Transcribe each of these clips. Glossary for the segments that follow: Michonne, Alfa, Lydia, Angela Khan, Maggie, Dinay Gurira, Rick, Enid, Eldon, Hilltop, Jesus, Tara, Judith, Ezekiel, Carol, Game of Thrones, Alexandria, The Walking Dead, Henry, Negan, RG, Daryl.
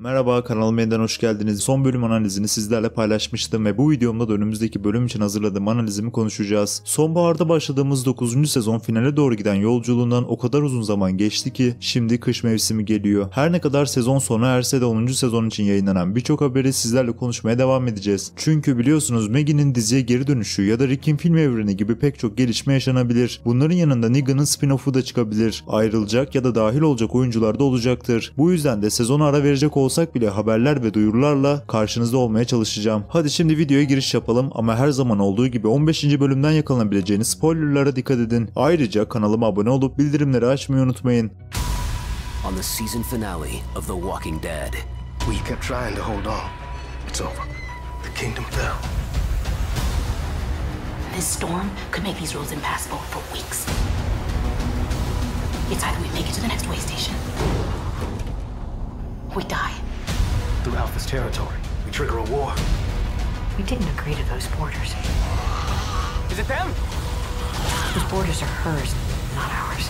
Merhaba, kanalıma yeniden hoş geldiniz. Son bölüm analizini sizlerle paylaşmıştım ve bu videomda da önümüzdeki bölüm için hazırladığım analizimi konuşacağız. Sonbaharda başladığımız 9. sezon finale doğru giden yolculuğundan o kadar uzun zaman geçti ki şimdi kış mevsimi geliyor. Her ne kadar sezon sona erse de 10. sezon için yayınlanan birçok haberi sizlerle konuşmaya devam edeceğiz. Çünkü biliyorsunuz Maggie'nin diziye geri dönüşü ya da Rick'in film evreni gibi pek çok gelişme yaşanabilir. Bunların yanında Negan'ın spin-off'u da çıkabilir. Ayrılacak ya da dahil olacak oyuncular da olacaktır. Bu yüzden de sezona ara verecek olsak bile haberler ve duyurularla karşınızda olmaya çalışacağım. Hadi şimdi videoya giriş yapalım ama her zaman olduğu gibi 15. bölümden yakalanabileceğiniz spoilerlara dikkat edin. Ayrıca kanalıma abone olup bildirimleri açmayı unutmayın. On the season finale of The Walking Dead. We kept trying to hold on. It's over. The kingdom fell. This storm could make these roads impassable for weeks. It's either we make it to the next way station. We die. Through Alfa's territory, we trigger a war. We didn't agree to those borders. Is it them? Those borders are hers, not ours.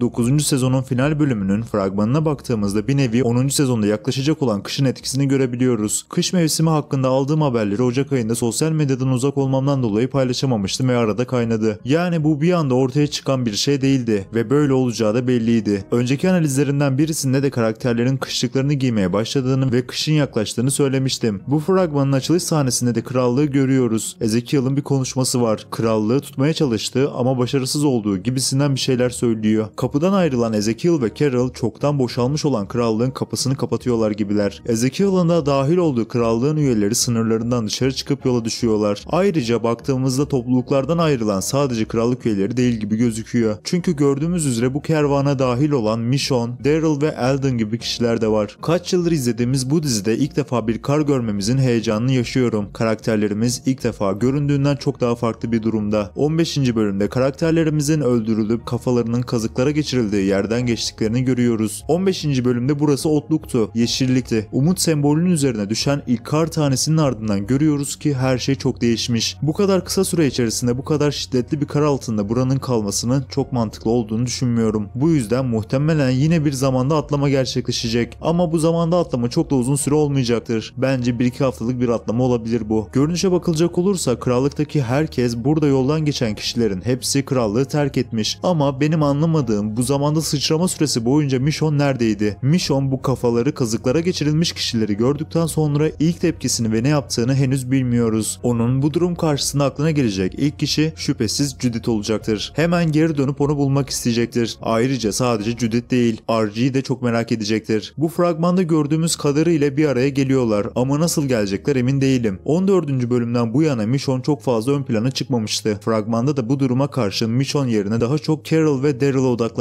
9. sezonun final bölümünün fragmanına baktığımızda bir nevi 10. sezonda yaklaşacak olan kışın etkisini görebiliyoruz. Kış mevsimi hakkında aldığım haberleri Ocak ayında sosyal medyadan uzak olmamdan dolayı paylaşamamıştım ve arada kaynadı. Yani bu bir anda ortaya çıkan bir şey değildi ve böyle olacağı da belliydi. Önceki analizlerinden birisinde de karakterlerin kışlıklarını giymeye başladığını ve kışın yaklaştığını söylemiştim. Bu fragmanın açılış sahnesinde de krallığı görüyoruz. Ezekiel'in bir konuşması var. Krallığı tutmaya çalıştığı ama başarısız olduğu gibisinden bir şeyler söylüyor. Kapıdan ayrılan Ezekiel ve Carol çoktan boşalmış olan krallığın kapısını kapatıyorlar gibiler. Ezekiel'ın da dahil olduğu krallığın üyeleri sınırlarından dışarı çıkıp yola düşüyorlar. Ayrıca baktığımızda topluluklardan ayrılan sadece krallık üyeleri değil gibi gözüküyor. Çünkü gördüğümüz üzere bu kervana dahil olan Michonne, Daryl ve Eldon gibi kişiler de var. Kaç yıldır izlediğimiz bu dizide ilk defa bir kar görmemizin heyecanını yaşıyorum. Karakterlerimiz ilk defa göründüğünden çok daha farklı bir durumda. 15. bölümde karakterlerimizin öldürülüp kafalarının kazıklara geçirildiği yerden geçtiklerini görüyoruz. 15. bölümde burası otluktu, yeşillikti. Umut sembolünün üzerine düşen ilk kar tanesinin ardından görüyoruz ki her şey çok değişmiş. Bu kadar kısa süre içerisinde bu kadar şiddetli bir kar altında buranın kalmasının çok mantıklı olduğunu düşünmüyorum. Bu yüzden muhtemelen yine bir zamanda atlama gerçekleşecek. Ama bu zamanda atlama çok da uzun süre olmayacaktır. Bence 1-2 haftalık bir atlama olabilir bu. Görünüşe bakılacak olursa krallıktaki herkes, burada yoldan geçen kişilerin hepsi krallığı terk etmiş. Ama benim anlamadığım, bu zamanda sıçrama süresi boyunca Michonne neredeydi? Michonne bu kafaları kazıklara geçirilmiş kişileri gördükten sonra ilk tepkisini ve ne yaptığını henüz bilmiyoruz. Onun bu durum karşısında aklına gelecek ilk kişi şüphesiz Judith olacaktır. Hemen geri dönüp onu bulmak isteyecektir. Ayrıca sadece Judith değil, RG'yi de çok merak edecektir. Bu fragmanda gördüğümüz kadarıyla bir araya geliyorlar ama nasıl gelecekler emin değilim. 14. bölümden bu yana Michonne çok fazla ön plana çıkmamıştı. Fragmanda da bu duruma karşı Michonne yerine daha çok Carol ve Daryl'a odaklanmıştı.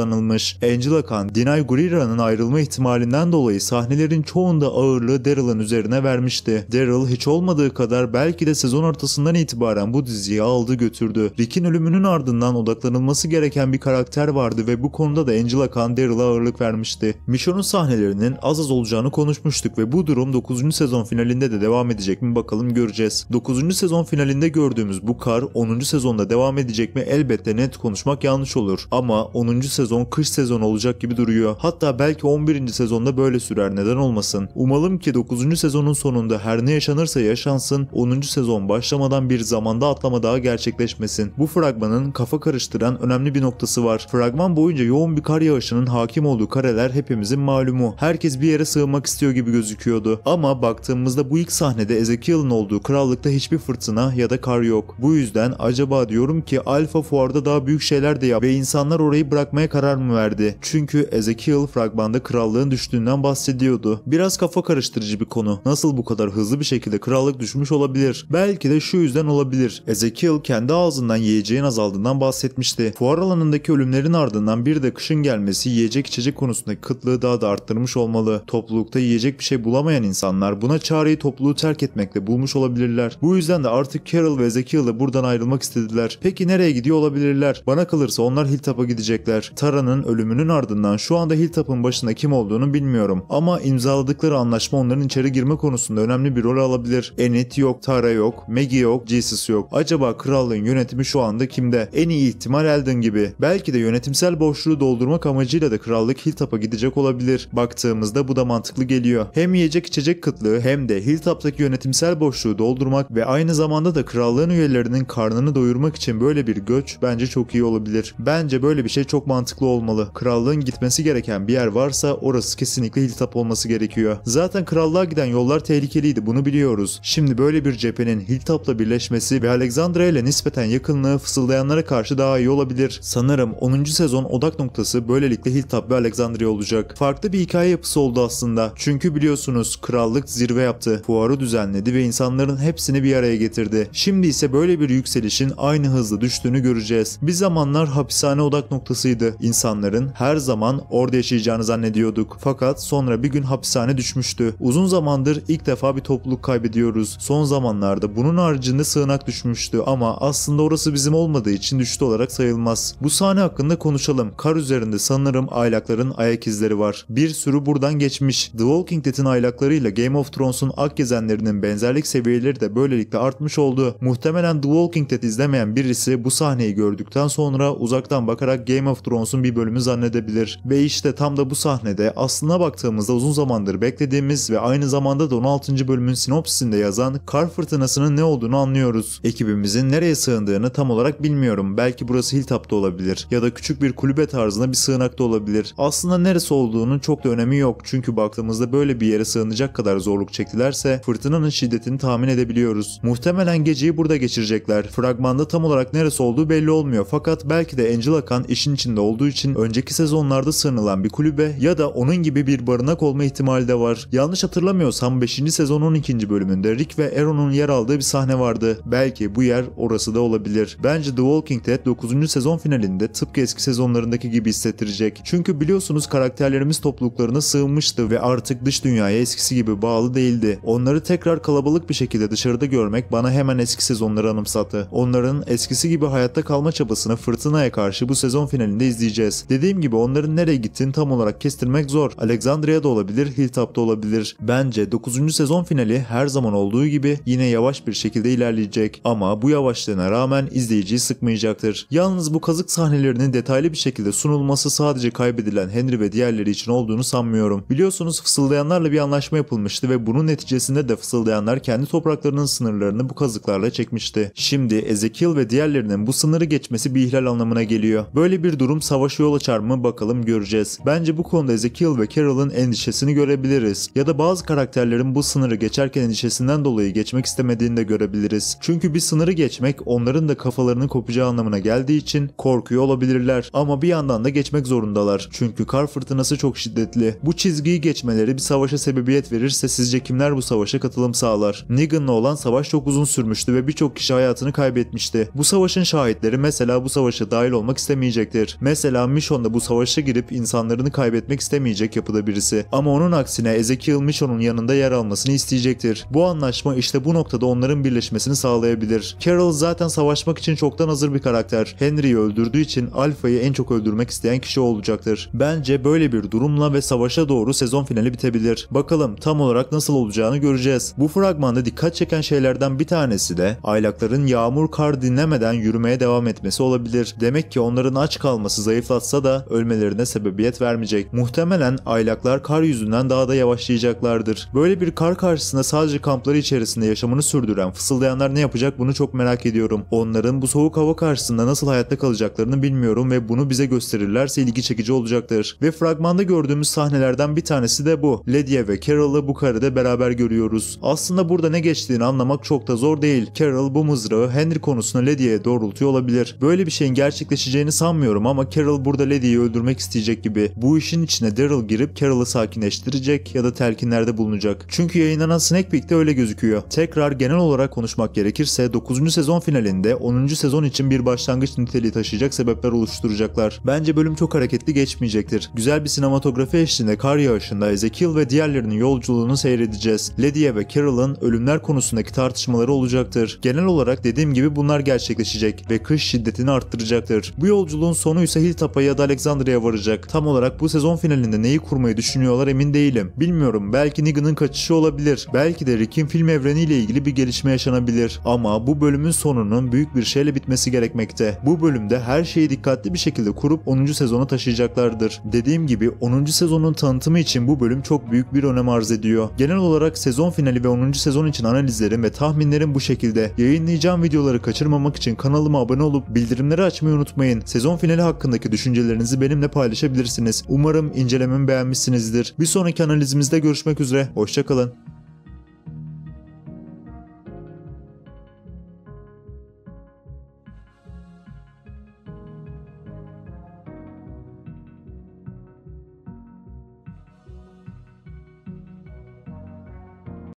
Angela Khan, Dinay Gurira'nın ayrılma ihtimalinden dolayı sahnelerin çoğunda ağırlığı Daryl'ın üzerine vermişti. Daryl hiç olmadığı kadar belki de sezon ortasından itibaren bu diziyi aldı götürdü. Rick'in ölümünün ardından odaklanılması gereken bir karakter vardı ve bu konuda da Angela Khan Daryl'a ağırlık vermişti. Michonne'un sahnelerinin az az olacağını konuşmuştuk ve bu durum 9. sezon finalinde de devam edecek mi bakalım, göreceğiz. 9. sezon finalinde gördüğümüz bu kar 10. sezonda devam edecek mi elbette net konuşmak yanlış olur ama 10. sezon kış sezonu olacak gibi duruyor. Hatta belki 11. sezonda böyle sürer, neden olmasın. Umalım ki 9. sezonun sonunda her ne yaşanırsa yaşansın 10. sezon başlamadan bir zamanda atlama daha gerçekleşmesin. Bu fragmanın kafa karıştıran önemli bir noktası var. Fragman boyunca yoğun bir kar yağışının hakim olduğu kareler hepimizin malumu. Herkes bir yere sığınmak istiyor gibi gözüküyordu. Ama baktığımızda bu ilk sahnede Ezekiel'in olduğu krallıkta hiçbir fırtına ya da kar yok. Bu yüzden acaba diyorum ki Alfa fuarda daha büyük şeyler de yap ve insanlar orayı bırakmaya karar mı verdi? Çünkü Ezekiel fragmanda krallığın düştüğünden bahsediyordu. Biraz kafa karıştırıcı bir konu. Nasıl bu kadar hızlı bir şekilde krallık düşmüş olabilir? Belki de şu yüzden olabilir. Ezekiel kendi ağzından yiyeceğin azaldığından bahsetmişti. Fuar alanındaki ölümlerin ardından bir de kışın gelmesi yiyecek içecek konusundaki kıtlığı daha da arttırmış olmalı. Toplulukta yiyecek bir şey bulamayan insanlar buna çareyi topluluğu terk etmekle bulmuş olabilirler. Bu yüzden de artık Carol ve Ezekiel de buradan ayrılmak istediler. Peki nereye gidiyor olabilirler? Bana kalırsa onlar Hilltop'a gidecekler. Tara'nın ölümünün ardından şu anda Hilltop'un başında kim olduğunu bilmiyorum. Ama imzaladıkları anlaşma onların içeri girme konusunda önemli bir rol alabilir. Enid yok, Tara yok, Maggie yok, Jesus yok. Acaba krallığın yönetimi şu anda kimde? En iyi ihtimal Eldon gibi. Belki de yönetimsel boşluğu doldurmak amacıyla da krallık Hilltop'a gidecek olabilir. Baktığımızda bu da mantıklı geliyor. Hem yiyecek içecek kıtlığı hem de Hilltop'taki yönetimsel boşluğu doldurmak ve aynı zamanda da krallığın üyelerinin karnını doyurmak için böyle bir göç bence çok iyi olabilir. Bence böyle bir şey çok mantıklı olmalı. Krallığın gitmesi gereken bir yer varsa orası kesinlikle Hilltop olması gerekiyor. Zaten krallığa giden yollar tehlikeliydi, bunu biliyoruz. Şimdi böyle bir cephenin Hilltop'la birleşmesi ve Alexandria ile nispeten yakınlığı fısıldayanlara karşı daha iyi olabilir. Sanırım 10. sezon odak noktası böylelikle Hilltop ve Alexandria olacak. Farklı bir hikaye yapısı oldu aslında. Çünkü biliyorsunuz krallık zirve yaptı. Fuarı düzenledi ve insanların hepsini bir araya getirdi. Şimdi ise böyle bir yükselişin aynı hızla düştüğünü göreceğiz. Bir zamanlar hapishane odak noktasıydı. İnsanların her zaman orada yaşayacağını zannediyorduk. Fakat sonra bir gün hapishane düşmüştü. Uzun zamandır ilk defa bir topluluk kaybediyoruz. Son zamanlarda bunun haricinde sığınak düşmüştü ama aslında orası bizim olmadığı için düştü olarak sayılmaz. Bu sahne hakkında konuşalım. Kar üzerinde sanırım aylakların ayak izleri var. Bir sürü buradan geçmiş. The Walking Dead'in aylaklarıyla Game of Thrones'un ak gezenlerinin benzerlik seviyeleri de böylelikle artmış oldu. Muhtemelen The Walking Dead izlemeyen birisi bu sahneyi gördükten sonra uzaktan bakarak Game of Thrones'un bir bölümü zannedebilir. Ve işte tam da bu sahnede aslına baktığımızda uzun zamandır beklediğimiz ve aynı zamanda da 16. bölümün sinopsisinde yazan kar fırtınasının ne olduğunu anlıyoruz. Ekibimizin nereye sığındığını tam olarak bilmiyorum. Belki burası Hilltop'ta olabilir ya da küçük bir kulübe tarzında bir sığınakta olabilir. Aslında neresi olduğunun çok da önemi yok. Çünkü baktığımızda böyle bir yere sığınacak kadar zorluk çektilerse fırtınanın şiddetini tahmin edebiliyoruz. Muhtemelen geceyi burada geçirecekler. Fragmanda tam olarak neresi olduğu belli olmuyor. Fakat belki de Angela Khan işin içinde olduğu için önceki sezonlarda sığınılan bir kulübe ya da onun gibi bir barınak olma ihtimali de var. Yanlış hatırlamıyorsam 5. sezon 12. bölümünde Rick ve Aaron'un yer aldığı bir sahne vardı. Belki bu yer orası da olabilir. Bence The Walking Dead 9. sezon finalinde tıpkı eski sezonlarındaki gibi hissettirecek. Çünkü biliyorsunuz karakterlerimiz topluluklarına sığınmıştı ve artık dış dünyaya eskisi gibi bağlı değildi. Onları tekrar kalabalık bir şekilde dışarıda görmek bana hemen eski sezonları anımsattı. Onların eskisi gibi hayatta kalma çabasını fırtınaya karşı bu sezon finalinde izleyeceğiz. Dediğim gibi onların nereye gittiğini tam olarak kestirmek zor. Alexandria'da olabilir, Hilltop'ta olabilir. Bence 9. sezon finali her zaman olduğu gibi yine yavaş bir şekilde ilerleyecek. Ama bu yavaşlığına rağmen izleyiciyi sıkmayacaktır. Yalnız bu kazık sahnelerinin detaylı bir şekilde sunulması sadece kaybedilen Henry ve diğerleri için olduğunu sanmıyorum. Biliyorsunuz fısıldayanlarla bir anlaşma yapılmıştı ve bunun neticesinde de fısıldayanlar kendi topraklarının sınırlarını bu kazıklarla çekmişti. Şimdi Ezekiel ve diğerlerinin bu sınırı geçmesi bir ihlal anlamına geliyor. Böyle bir durum savaşı yol açar mı bakalım, göreceğiz. Bence bu konuda Ezekiel ve Carol'ın endişesini görebiliriz. Ya da bazı karakterlerin bu sınırı geçerken endişesinden dolayı geçmek istemediğini de görebiliriz. Çünkü bir sınırı geçmek onların da kafalarının kopacağı anlamına geldiği için korkuyor olabilirler. Ama bir yandan da geçmek zorundalar. Çünkü kar fırtınası çok şiddetli. Bu çizgiyi geçmeleri bir savaşa sebebiyet verirse sizce kimler bu savaşa katılım sağlar? Negan'la olan savaş çok uzun sürmüştü ve birçok kişi hayatını kaybetmişti. Bu savaşın şahitleri mesela bu savaşa dahil olmak istemeyecektir. Mesela Michonne da bu savaşa girip insanlarını kaybetmek istemeyecek yapıda birisi. Ama onun aksine Ezekiel Michonne'un yanında yer almasını isteyecektir. Bu anlaşma işte bu noktada onların birleşmesini sağlayabilir. Carol zaten savaşmak için çoktan hazır bir karakter. Henry'i öldürdüğü için Alfa'yı en çok öldürmek isteyen kişi olacaktır. Bence böyle bir durumla ve savaşa doğru sezon finali bitebilir. Bakalım tam olarak nasıl olacağını göreceğiz. Bu fragmanda dikkat çeken şeylerden bir tanesi de aylakların yağmur kar dinlemeden yürümeye devam etmesi olabilir. Demek ki onların aç kalması zayıflatsa da ölmelerine sebebiyet vermeyecek. Muhtemelen aylaklar kar yüzünden daha da yavaşlayacaklardır. Böyle bir kar karşısında sadece kampları içerisinde yaşamını sürdüren fısıldayanlar ne yapacak bunu çok merak ediyorum. Onların bu soğuk hava karşısında nasıl hayatta kalacaklarını bilmiyorum ve bunu bize gösterirlerse ilgi çekici olacaktır. Ve fragmanda gördüğümüz sahnelerden bir tanesi de bu. Lydia ve Carol'ı bu karede beraber görüyoruz. Aslında burada ne geçtiğini anlamak çok da zor değil. Carol bu mızrağı Henry konusuna Lydia'ya doğrultuyor olabilir. Böyle bir şeyin gerçekleşeceğini sanmıyorum ama Carol burada Lydia'yı öldürmek isteyecek gibi. Bu işin içine Daryl girip Carol'ı sakinleştirecek ya da telkinlerde bulunacak. Çünkü yayınlanan Snack Peek'te öyle gözüküyor. Tekrar genel olarak konuşmak gerekirse 9. sezon finalinde 10. sezon için bir başlangıç niteliği taşıyacak sebepler oluşturacaklar. Bence bölüm çok hareketli geçmeyecektir. Güzel bir sinematografi eşliğinde kar yağışında Ezekiel ve diğerlerinin yolculuğunu seyredeceğiz. Lydia ve Carol'ın ölümler konusundaki tartışmaları olacaktır. Genel olarak dediğim gibi bunlar gerçekleşecek ve kış şiddetini arttıracaktır. Bu yolculuğun sonu ise Hilltop'a ya da Alexandria'ya varacak. Tam olarak bu sezon finalinde neyi kurmayı düşünüyorlar emin değilim. Bilmiyorum, belki Negan'ın kaçışı olabilir. Belki de Rick'in film evreniyle ilgili bir gelişme yaşanabilir. Ama bu bölümün sonunun büyük bir şeyle bitmesi gerekmekte. Bu bölümde her şeyi dikkatli bir şekilde kurup 10. sezona taşıyacaklardır. Dediğim gibi 10. sezonun tanıtımı için bu bölüm çok büyük bir önem arz ediyor. Genel olarak sezon finali ve 10. sezon için analizlerim ve tahminlerim bu şekilde. Yayınlayacağım videoları kaçırmamak için kanalıma abone olup bildirimleri açmayı unutmayın. Sezon finali hakkındaki düşüncelerinizi benimle paylaşabilirsiniz. Umarım incelememi beğenmişsinizdir. Bir sonraki analizimizde görüşmek üzere. Hoşça kalın.